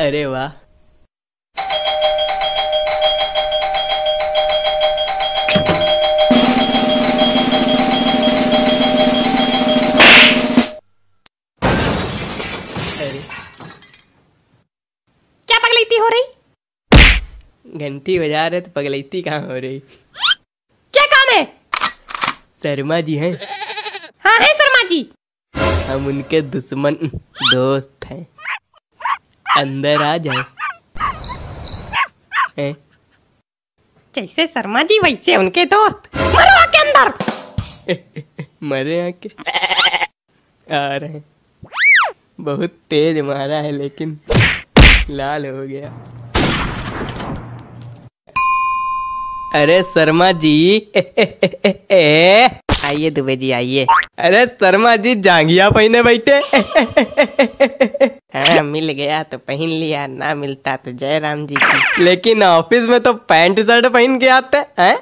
अरे वाह, हो रही घंटी बजा रहे तो पगलैती कहाँ हो रही? क्या काम है? शर्मा जी हैं। हाँ हैं शर्मा जी, हम उनके दुश्मन दोस्त हैं। अंदर आ जाए। जैसे शर्मा जी वैसे उनके दोस्त। मरो आके अंदर। मरे आके आ रहे हैं। बहुत तेज मारा है लेकिन लाल हो गया। अरे शर्मा जी आइए, दुबे जी आइए। अरे शर्मा जी जांगिया पहने बैठे। हाँ, मिल गया तो पहन लिया, ना मिलता तो जय राम जी की। लेकिन ऑफिस में तो पैंट शर्ट पहन के आते हैं।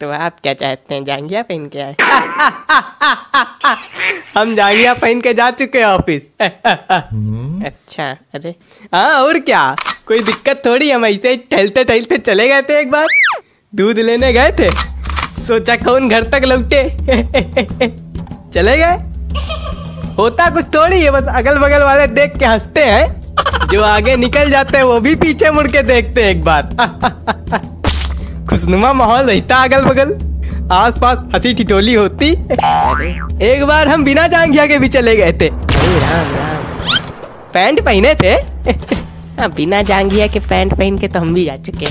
तो आप क्या चाहते हैं, जांगिया पहन के आए? हम जांगिया पहन के जा चुके हैं ऑफिस। अच्छा, अरे हाँ, और क्या, कोई दिक्कत थोड़ी। हम ऐसे टहलते टहलते चले गए थे, एक बार दूध लेने गए थे, सोचा कौन घर तक लौटे। चले गए, होता कुछ थोड़ी है, बस अगल बगल वाले देख के हंसते हैं, जो आगे निकल जाते हैं वो भी पीछे मुड़ के देखते हैं एक बार। खुशनुमा माहौल रहता अगल बगल, आसपास हंसी ठिठोली होती। एक बार हम बिना जांघिया के भी चले गए थे। राम राम, पैंट पहने थे। बिना जांघिया के पैंट पहन के तो हम भी जा चुके।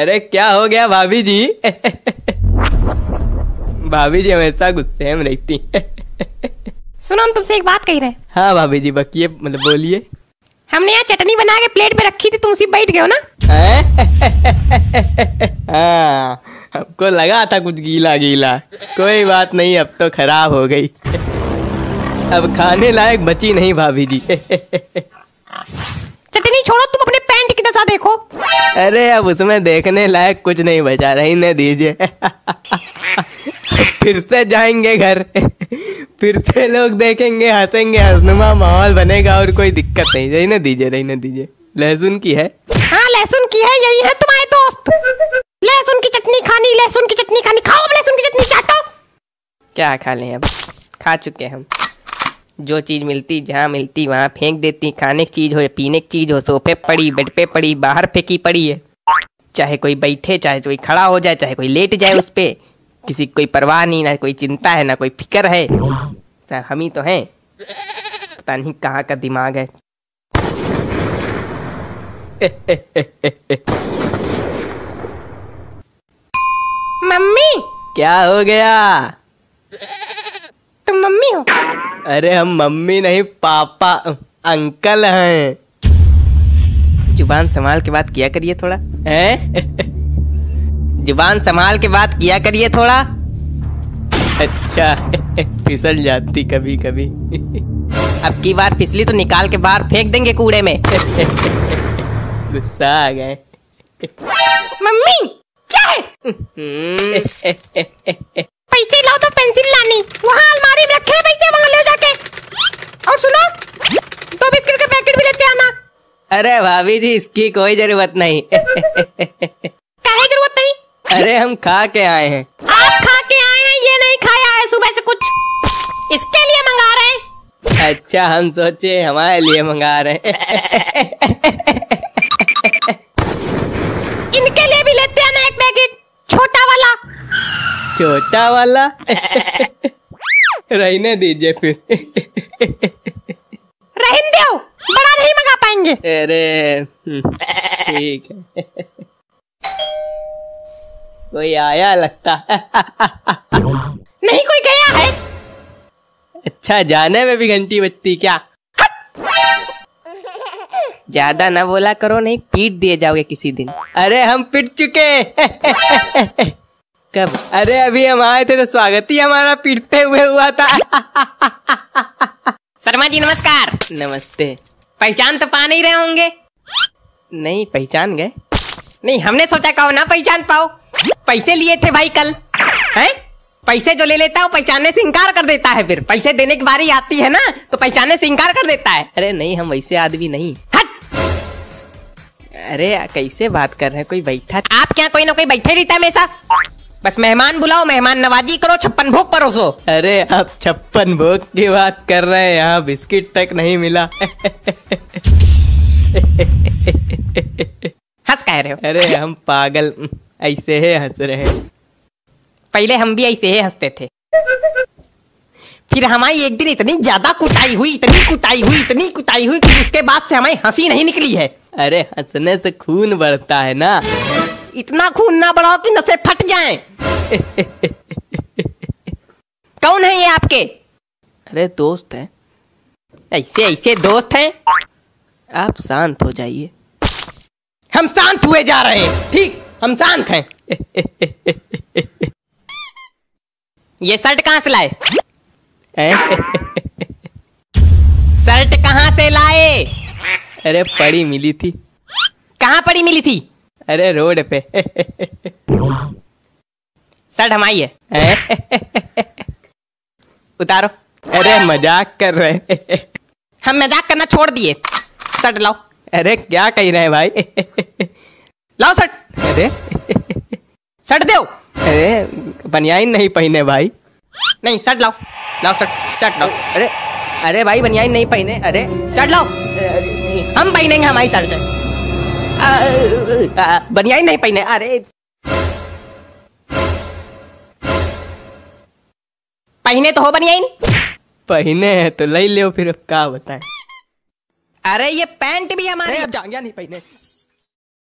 अरे क्या हो गया भाभी जी? भाभी जी हमेशा गुस्से में रहती। सुनो, हम तुमसे एक बात कह रहे हैं। हाँ भाभी जी, बकिए मतलब बोलिए। हमने यहाँ चटनी बना के प्लेट में रखी थी, तुम उसी बैठ गए हो ना? हाँ, हमको लगा था कुछ गीला गीला। कोई बात नहीं, अब तो खराब हो गई, अब खाने लायक बची नहीं भाभी जी। चटनी छोड़ो, तुम अपने पैंट की दशा देखो। अरे अब उसमें देखने लायक कुछ नहीं बचा, रहने दीजिए। फिर से जाएंगे घर, फिर से लोग देखेंगे, हंसेंगे, हंसनुमा माहौल बनेगा और कोई दिक्कत नहीं। रहने दीजिए, रहने दीजिए। लहसुन की है? हाँ लहसुन की है, यही है तुम्हारे दोस्त। लहसुन की चटनी खानी, लहसुन की चटनी खानी। खाओ अब लहसुन की चटनी, चाटो। क्या खा लें, अब खा चुके हम। जो चीज मिलती, जहाँ मिलती वहाँ फेंक देती। खाने की चीज हो या पीने की चीज हो, सोफे पड़ी, बेड पे पड़ी, बाहर फेंकी पड़ी है। चाहे कोई बैठे, चाहे कोई खड़ा हो जाए, चाहे कोई लेट जाए, उस पे किसी कोई परवाह नहीं, ना कोई चिंता है, ना कोई फिक्र है। हम ही तो हैं, पता नहीं कहाँ का दिमाग है। मम्मी, क्या हो गया? तुम मम्मी हो? अरे हम मम्मी नहीं, पापा अंकल हैं। जुबान संभाल के बात किया करिए थोड़ा, हैं? जुबान संभाल के बात किया करिए थोड़ा। अच्छा, फिसल जाती कभी कभी। अब की बार फिसली तो निकाल के बाहर फेंक देंगे कूड़े में। गुस्सा आ गए। मम्मी क्या है? पैसे लाओ तो पेंसिल लानी, वहाँ अलमारी में रखे पैसे, वहाँ ले जाके। और सुनो, दो बिस्किट का पैकेट भी लेते आना। अरे भाभी जी, इसकी कोई जरूरत नहीं। अरे हम खा के आए हैं। आप खा के आए हैं, ये नहीं खाया है सुबह से कुछ, इसके लिए मंगा रहे हैं। अच्छा, हम सोचे हमारे लिए मंगा रहे हैं। इनके लिए भी लेते आना एक पैकेट, छोटा वाला। छोटा वाला? रहने दीजिए फिर। रहने दो, बड़ा नहीं मंगा पाएंगे। अरे ठीक है। कोई आया लगता। नहीं, कोई गया है। अच्छा, जाने में भी घंटी बजती क्या? ज्यादा ना बोला करो, नहीं पीट दिए जाओगे किसी दिन। अरे हम पिट चुके। कब? अरे अभी हम आए थे तो स्वागत ही हमारा पीटते हुए हुआ था। शर्मा जी नमस्कार। नमस्ते। पहचान तो पा नहीं रहे होंगे? नहीं पहचान गए? नहीं, हमने सोचा कहो ना पहचान पाओ। पैसे लिए थे भाई कल, हैं? पैसे जो ले लेता है वो पहचानने से इंकार कर देता है, फिर पैसे देने की बारी आती है ना तो पहचानने से इंकार कर देता है। अरे नहीं, हम वैसे आदमी नहीं। अरे कैसे बात कर रहे हैं, कोई बैठा? आप क्या कोई ना कोई बैठे रहता है हमेशा, बस मेहमान बुलाओ, मेहमान नवाजी करो, छप्पन भोग परोसो। अरे आप छप्पन भोग की बात कर रहे हैं, यहाँ बिस्किट तक नहीं मिला। हंस कह रहे हो? अरे हम पागल ऐसे है हंस रहे हैं। पहले हम भी ऐसे है हंसते थे, फिर हमारी एक दिन इतनी ज्यादा कुटाई हुई, इतनी कुटाई हुई, इतनी कुटाई हुई कि उसके बाद से हमारी हंसी नहीं निकली है। अरे हंसने से खून बढ़ता है ना, इतना खून ना बढ़ाओ कि नसें फट जाएं। कौन है ये आपके? अरे दोस्त हैं, ऐसे ऐसे दोस्त हैं। आप शांत हो जाइए। हम शांत हुए जा रहे हैं, ठीक, हम शांत हैं। ये शर्ट कहाँ से लाए? शर्ट कहाँ से लाए? अरे पड़ी मिली थी। कहाँ पड़ी मिली थी? अरे रोड पे। शर्ट हमारी है। उतारो। अरे मजाक कर रहे हैं। हम मजाक करना छोड़ दिए। शर्ट लाओ। अरे क्या कह रहे हैं भाई, लाओ शर्ट। अरे शर्ट दो। अरे बनियान नहीं पहने भाई। नहीं शर्ट लाओ, लाओ शर्ट, शर्ट लाओ। अरे अरे भाई बनियान नहीं पहने, अरे शर्ट लाओ। हम पहनेंगे हमारी शर्ट, बनियान नहीं पहने। अरे पहने तो हो बनियान, पहने हैं तो ले लो, फिर क्या बताएं। अरे ये पैंट भी हमारे, अब जांघिया नहीं पहने।